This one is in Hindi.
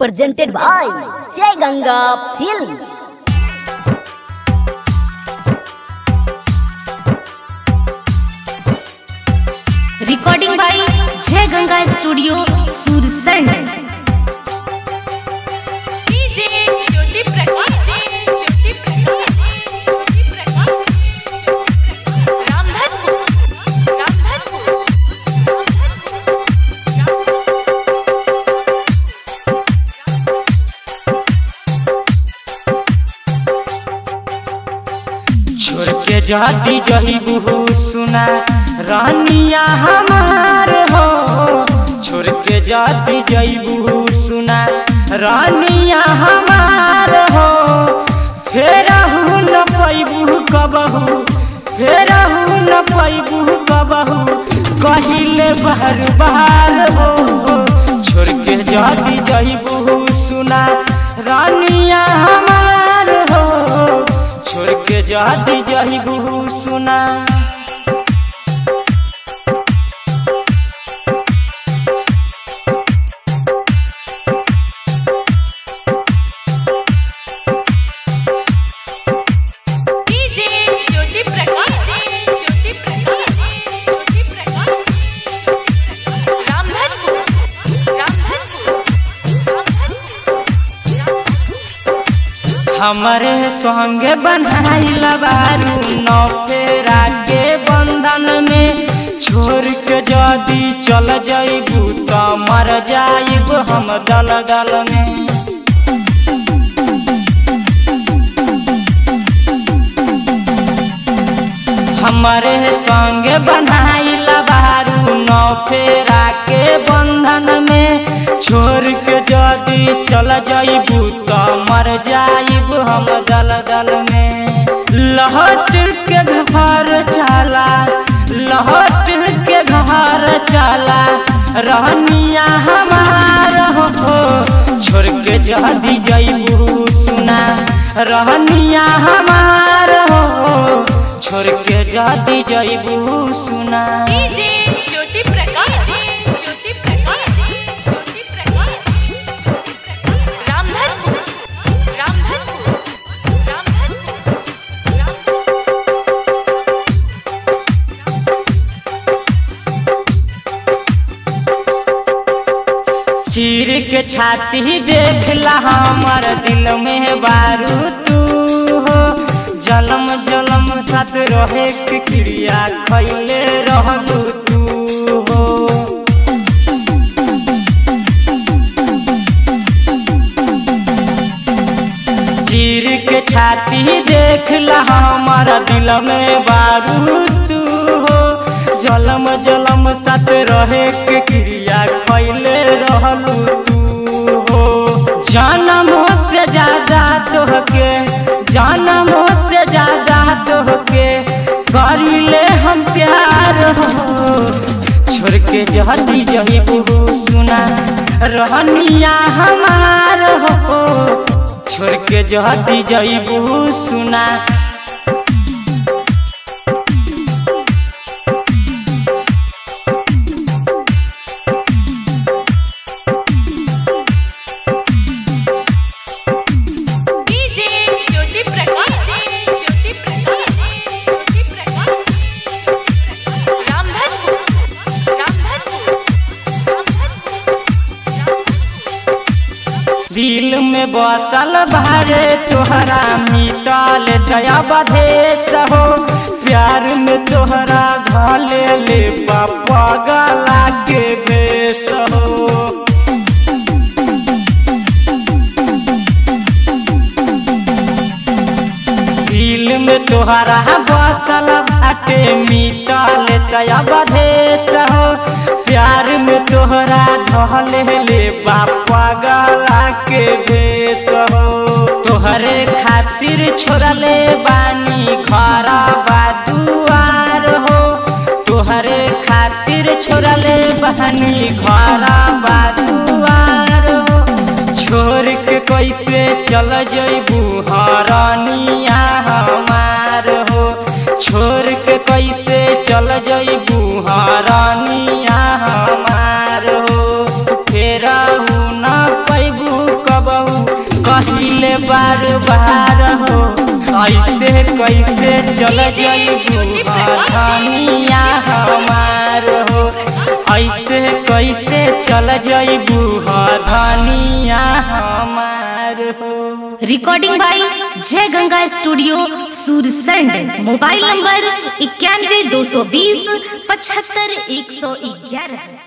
प्रेजेंटेड बाय जय गंगा फिल्म्स। रिकॉर्डिंग बाय जय गंगा स्टूडियो सुरसंड। हजी जहिबू हुसुना रानिया हमारे हो, छोड़ के हजी जहिबू हुसुना रानिया हमारे हो। फेरहु न पैबू कबहू, फेरहु न पैबू कबहू, कहिले बहर बहार हो। छोड़ के हजी जहिबू हुसुना रानिया हमारे हो, छोड़ के हजी जहिबू हुसुना। हमारे संगे बंधाइल बारू नौफेरा के बंधन में, छोड़ के जदी चल जाइबू त मर जाइब हम दलदल में। हमारे संगे बंधाइल बारू नौफेरा के बंधन में, छोड़ के जदी चल जाइबू त मर जाइब हम दलदल में। लहट के घर चला, लहट के घर चला, रहनिया हमार हो। छोड़ के हजी जहिबू हुसुना रहनिया हमार हो, छोड़ के हजी जहिबू हुसुना। चीर के छाती देखला हमार दिल में बारू तू हो। जलम जलम साथ रहे के क्रिया खैले रहू तू हो। चीर के छाती देखला हमार दिल में बारू तू हो। जलम जलम साथ रहे के क्रिया खैले रहलू तू हो। जानम से ज्यादा तोहके, जानम से ज्यादा तोहके करिले हम प्यार हो। छोड़ के हजी जहिबू हुसुना रहनिया हमार हो, छोड़ के हजी जहिबू हुसुना। दिल में बसल भारे तोहरा मिटल दया बधेस हो। प्यार में तोहरा घले ले पापा गला के बेस हो। दिल में तोहरा बसल भाटे मिटल दया बधेस हो। प्यार में तोहरा धले बापा गला के भेस हो। तोहरे खातिर छोड़ले बानी घर बादुआर हो। तोहरे खातिर छोड़ले बहनी घर बादुआर हो। छोड़ के कैसे चल जइबू हरनिया हमार हो। छोड़ के कैसे चल जइबू हरनिया हमार हो। फेरहु न पैबू बार बार हो ऐसे कैसे चल जाइबू हसनिया हमार हो, ऐसे कैसे चल जाइबू हसनिया हमार हो। Recording by Jai Ganga studio Sursand. Mobile number 91-220-75-111।